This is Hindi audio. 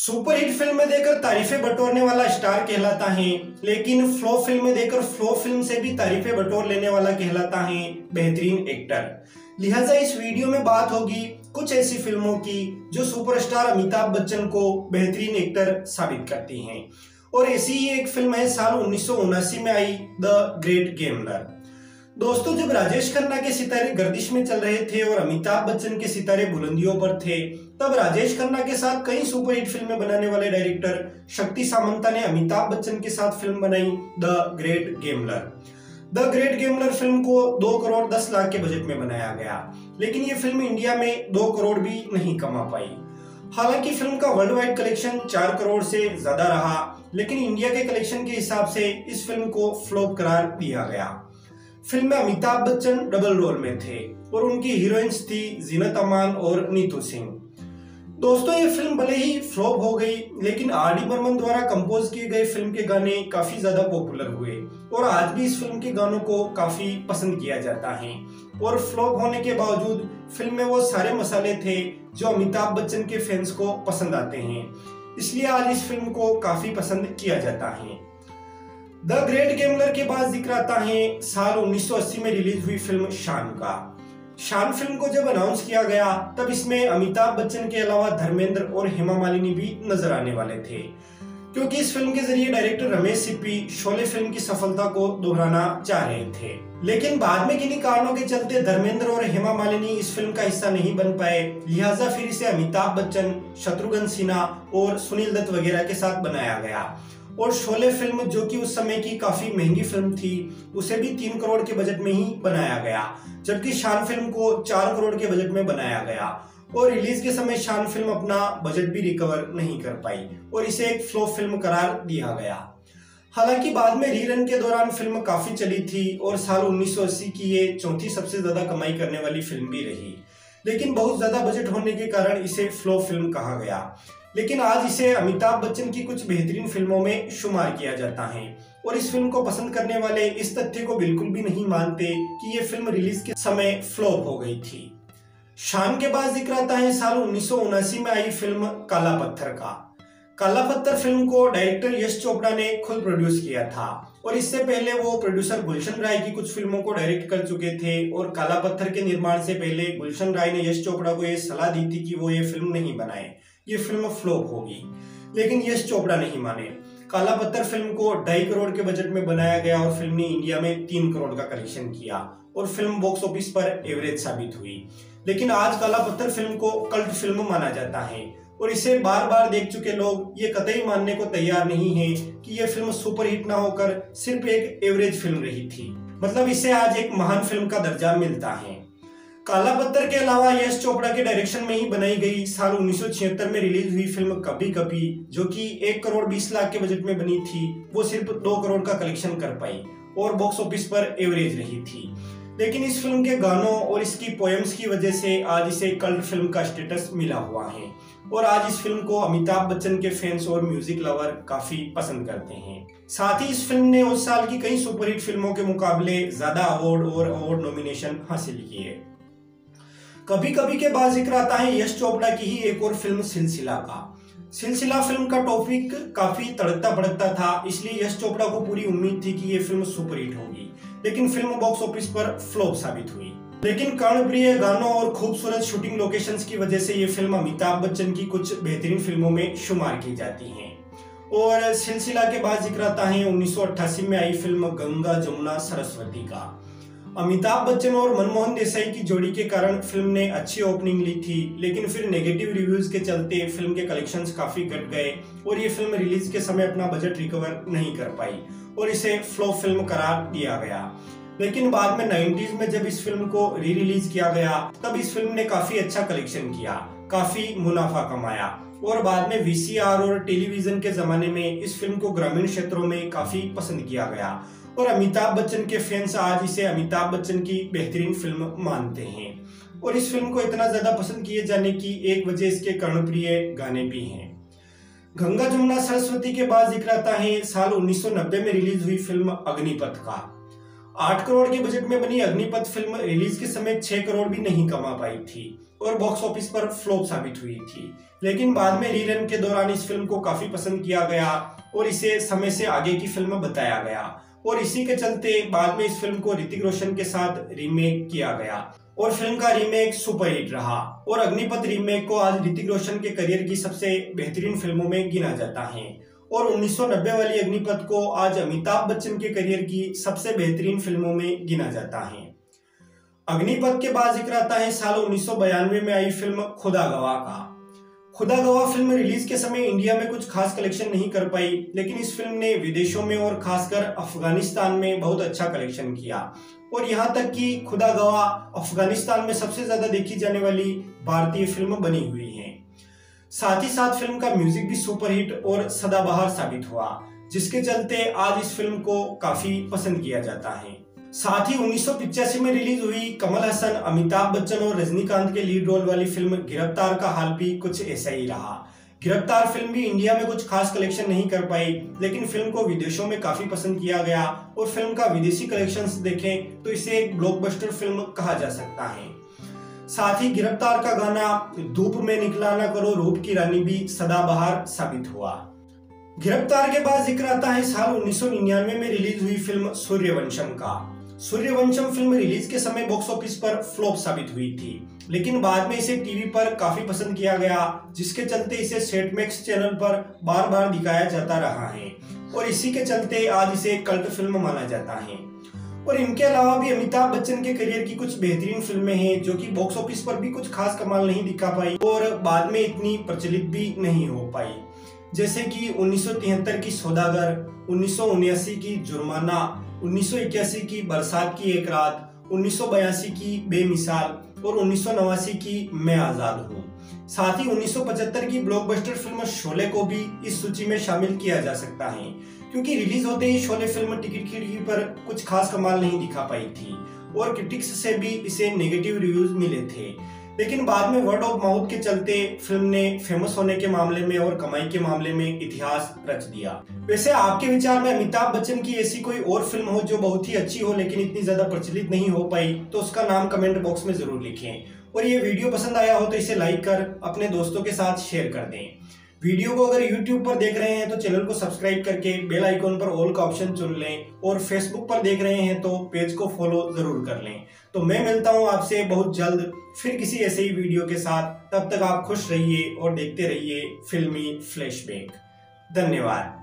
सुपरहिट फिल्में देकर तारीफें बटोरने वाला स्टार कहलाता है, लेकिन फ्लॉप फिल्में देकर फ्लॉप फिल्म से भी तारीफें बटोर लेने वाला कहलाता है बेहतरीन एक्टर। लिहाजा इस वीडियो में बात होगी कुछ ऐसी फिल्मों की जो सुपरस्टार अमिताभ बच्चन को बेहतरीन एक्टर साबित करती हैं, और ऐसी ही एक फिल्म है साल 1979 में आई द ग्रेट गेमलर। दोस्तों, जब राजेश खन्ना के सितारे गर्दिश में चल रहे थे और अमिताभ बच्चन के सितारे बुलंदियों पर थे, तब राजेश खन्ना के साथ कई सुपरहिट फिल्में बनाने वाले डायरेक्टर शक्ति सामंता ने अमिताभ बच्चन के साथ फिल्म बनाई the great gambler. The great gambler film को 2 करोड़ 10 लाख के बजट में बनाया गया, लेकिन ये फिल्म इंडिया में 2 करोड़ भी नहीं कमा पाई। हालांकि फिल्म का वर्ल्ड वाइड कलेक्शन 4 करोड़ से ज्यादा रहा, लेकिन इंडिया के कलेक्शन के हिसाब से इस फिल्म को फ्लॉप करार दिया गया। फिल्म में अमिताभ बच्चन डबल रोल में थे और उनकी हीरोइंस थी जीनत अमान और नीतू सिंह। दोस्तों, ये फिल्म भले ही फ्लॉप हो गई, लेकिन आर डी बर्मन द्वारा कंपोज किए गए फिल्म के गाने काफी ज्यादा पॉपुलर हुए और आज भी इस फिल्म के गानों को काफी पसंद किया जाता है। और फ्लॉप होने के बावजूद फिल्म में वो सारे मसाले थे जो अमिताभ बच्चन के फैंस को पसंद आते हैं, इसलिए आज इस फिल्म को काफी पसंद किया जाता है। द ग्रेट गेमलर के बाद जिक्र आता है साल 1980 में रिलीज हुई फिल्म शान का। शान फिल्म को जब अनाउंस किया गया, तब इसमें अमिताभ बच्चन के अलावा धर्मेंद्र और हेमा मालिनी भी नजर आने वाले थे, क्योंकि इस फिल्म के जरिए डायरेक्टर रमेश सिप्पी शोले फिल्म की सफलता को दोहराना चाह रहे थे। लेकिन बाद में किन्हीं कारणों के चलते धर्मेंद्र और हेमा मालिनी इस फिल्म का हिस्सा नहीं बन पाए, लिहाजा फिर इसे अमिताभ बच्चन, शत्रुघ्न सिन्हा और सुनील दत्त वगैरह के साथ बनाया गया। और शोले फिल्म, जो कि उस समय की काफी महंगी फिल्म थी, उसे भी 3 करोड़ के बजट में ही बनाया गया, जबकि शान फिल्म को 4 करोड़ के बजट में बनाया गया। और रिलीज के समय शान फिल्म अपना बजट भी रिकवर नहीं कर पाई और इसे एक फ्लॉप फिल्म करार दिया गया। हालांकि बाद में रीरन के दौरान फिल्म काफी चली थी और साल 1980 की ये चौथी सबसे ज्यादा कमाई करने वाली फिल्म भी रही, लेकिन बहुत ज्यादा बजट होने के कारण इसे फ्लॉप फिल्म कहा गया। लेकिन आज इसे अमिताभ बच्चन की कुछ बेहतरीन फिल्मों में शुमार किया जाता है, और इस फिल्म को पसंद करने वाले इस तथ्य को बिल्कुल भी नहीं मानते कि ये फिल्म रिलीज के समय फ्लॉप हो गई थी। शान के बाद जिक्र आता है साल 1979 में आई फिल्म काला पत्थर का। काला पत्थर फिल्म को डायरेक्टर यश चोपड़ा ने खुद प्रोड्यूस किया था, और इससे पहले वो प्रोड्यूसर गुलशन राय की कुछ फिल्मों को डायरेक्ट कर चुके थे। और काला पत्थर के निर्माण से पहले गुलशन राय ने यश चोपड़ा को ये सलाह दी थी कि वो ये फिल्म नहीं बनाए, ये फिल्म फ्लॉप होगी, लेकिन यश चोपड़ा नहीं माने। काला पत्थर फिल्म को 2.5 करोड़ के बजट में बनाया गया और फिल्म ने इंडिया में 3 करोड़ का कलेक्शन किया और फिल्म बॉक्स ऑफिस पर एवरेज साबित हुई। लेकिन आज काला पत्थर फिल्म को कल्ट फिल्म माना जाता है, और इसे बार बार देख चुके लोग ये कतई मानने को तैयार नहीं है कि यह फिल्म सुपरहिट ना होकर सिर्फ एक एवरेज फिल्म रही थी। मतलब इसे आज एक महान फिल्म का दर्जा मिलता है। काला पत्थर के अलावा यश चोपड़ा के डायरेक्शन में ही बनाई गई साल 1976 में रिलीज हुई फिल्म कभी कभी, जो कि 1 करोड़ 20 लाख के बजट में बनी थी, वो सिर्फ 2 करोड़ का कलेक्शन कर पाई और बॉक्स ऑफिस पर एवरेज रही थी। लेकिन इस फिल्म के गानों और इसकी पोएम्स की वजह से आज इसे कल्ट फिल्म का स्टेटस मिला हुआ है, और आज इस फिल्म को अमिताभ बच्चन के फैंस और म्यूजिक लवर काफी पसंद करते हैं। साथ ही इस फिल्म ने उस साल की कई सुपरहिट फिल्मों के मुकाबले ज्यादा अवार्ड और अवार्ड नॉमिनेशन हासिल किए। कभी कभी के बाद जिक्र आता है यश चोपड़ा की ही एक और फिल्म सिलसिला का। सिलसिला फिल्म का टॉपिक काफी तड़कता भड़कता था, इसलिए यश चोपड़ा को पूरी उम्मीद थी कि ये फिल्म सुपरहिट होगी, लेकिन फिल्म बॉक्स ऑफिस पर फ्लॉप साबित हुई। लेकिन कर्णप्रिय गानों और खूबसूरत शूटिंग लोकेशंस की वजह से ये फिल्म अमिताभ बच्चन की कुछ बेहतरीन फिल्मों में शुमार की जाती है। और सिलसिला के बाद जिक्र आता है 1988 में आई फिल्म गंगा जमुना सरस्वती का। अमिताभ बच्चन और मनमोहन देसाई की जोड़ी के कारण फिल्म ने अच्छी ओपनिंग ली थी, लेकिन फिर नेगेटिव रिव्यूज के चलते फिल्म के कलेक्शंस काफी घट गए और ये फिल्म रिलीज के समय अपना बजट रिकवर नहीं कर पाई और इसे फ्लॉप फिल्म करार दिया गया। लेकिन बाद में 90s में जब इस फिल्म को री रिलीज किया गया, तब इस फिल्म ने काफी अच्छा कलेक्शन किया, काफी मुनाफा कमाया, और बाद में वीसीआर और टेलीविजन के जमाने में इस फिल्म को ग्रामीण क्षेत्रों में काफी पसंद किया गया, और अमिताभ बच्चन के फैंस आज इसे अमिताभ बच्चन की बेहतरीन फिल्म मानते हैं। और इस फिल्म को इतना ज्यादा पसंद किए जाने की एक वजह इसके कर्णप्रिय गाने भी हैं। गंगा जमुना सरस्वती के बाद जिक्र आता है साल 1990 में रिलीज हुई फिल्म अग्निपथ का। 8 करोड़ के बजट में बनी अग्निपथ फिल्म रिलीज के समय 6 करोड़ भी नहीं कमा पाई थी, और बॉक्स ऑफिस पर फ्लॉप साबित हुई थी, लेकिन बाद में रीरन के दौरान इस फिल्म को काफी पसंद किया गया और इसे समय से आगे की फिल्म बताया गया और इसी के चलते बाद में इस फिल्म को ऋतिक रोशन के साथ रीमेक किया गया और फिल्म का रीमेक सुपरहिट रहा और अग्निपथ रीमेक को आज ऋतिक रोशन के करियर की सबसे बेहतरीन फिल्मों में गिना जाता है और 1990 वाली अग्निपथ को आज अमिताभ बच्चन के करियर की सबसे बेहतरीन फिल्मों में गिना जाता है। अग्निपथ के बाद जिक्र आता है साल 1992 में आई फिल्म खुदा गवाह का। खुदा गवाह फिल्म रिलीज के समय इंडिया में कुछ खास कलेक्शन नहीं कर पाई, लेकिन इस फिल्म ने विदेशों में और खासकर अफगानिस्तान में बहुत अच्छा कलेक्शन किया और यहाँ तक कि खुदा गवाह अफगानिस्तान में सबसे ज्यादा देखी जाने वाली भारतीय फिल्म बनी हुई है। साथ ही साथ फिल्म का म्यूजिक भी सुपरहिट और सदाबहार साबित हुआ, जिसके चलते आज इस फिल्म को काफी पसंद किया जाता है। साथ ही 1985 में रिलीज हुई कमल हसन, अमिताभ बच्चन और रजनीकांत के लीड रोल वाली फिल्म गिरफ्तार का हाल भी कुछ ऐसा ही रहा। गिरफ्तार फिल्म भी इंडिया में कुछ खास कलेक्शन नहीं कर पाई, लेकिन फिल्म को विदेशों में काफी पसंद किया गया और फिल्म का विदेशी कलेक्शंस देखें तो इसे एक ब्लॉकबस्टर फिल्म कहा जा सकता है। साथ ही गिरफ्तार का गाना धूप में निकला ना करो रूप की रानी भी सदाबहार साबित हुआ। गिरफ्तार के बाद जिक्र आता है साल 1999 में रिलीज हुई फिल्म सूर्यवंशम का। सूर्यवंशम फिल्म रिलीज के समय बॉक्स ऑफिस पर फ्लॉप साबित हुई थी, लेकिन बाद में इसे टीवी पर काफी पसंद किया गया, जिसके चलते इसे सेट मैक्स चैनल पर बार बार दिखाया जाता रहा है और इसी के चलते आज इसे एक कल्ट फिल्म माना जाता है। और इनके अलावा भी अमिताभ बच्चन के करियर की कुछ बेहतरीन फिल्में हैं जो कि बॉक्स ऑफिस पर भी कुछ खास कमाल नहीं दिखा पाई और बाद में इतनी प्रचलित भी नहीं हो पाई, जैसे कि 1973 की सौदागर, 1979 की जुर्माना, 1981 की बरसात की एक रात, 1982 की बेमिसाल और 1989 की मैं आजाद हूँ। साथ ही 1975 की ब्लॉकबस्टर फिल्म शोले को भी इस सूची में शामिल किया जा सकता है, क्योंकि रिलीज होते ही शोले फिल्म टिकट खिड़की पर कुछ खास कमाल नहीं दिखा पाई थी और क्रिटिक्स से भी इसे नेगेटिव रिव्यूज मिले थे, लेकिन बाद में वर्ड ऑफ माउथ के चलते फिल्म ने फेमस होने के मामले में और कमाई के मामले में इतिहास रच दिया। वैसे आपके विचार में अमिताभ बच्चन की ऐसी कोई और फिल्म हो जो बहुत ही अच्छी हो लेकिन इतनी ज्यादा प्रचलित नहीं हो पाई तो उसका नाम कमेंट बॉक्स में जरूर लिखें और ये वीडियो पसंद आया हो तो इसे लाइक कर अपने दोस्तों के साथ शेयर कर दें। वीडियो को अगर YouTube पर देख रहे हैं तो चैनल को सब्सक्राइब करके बेल आइकॉन पर ऑल का ऑप्शन चुन लें और Facebook पर देख रहे हैं तो पेज को फॉलो जरूर कर लें। तो मैं मिलता हूं आपसे बहुत जल्द फिर किसी ऐसे ही वीडियो के साथ। तब तक आप खुश रहिए और देखते रहिए फिल्मी फ्लैशबैक। धन्यवाद।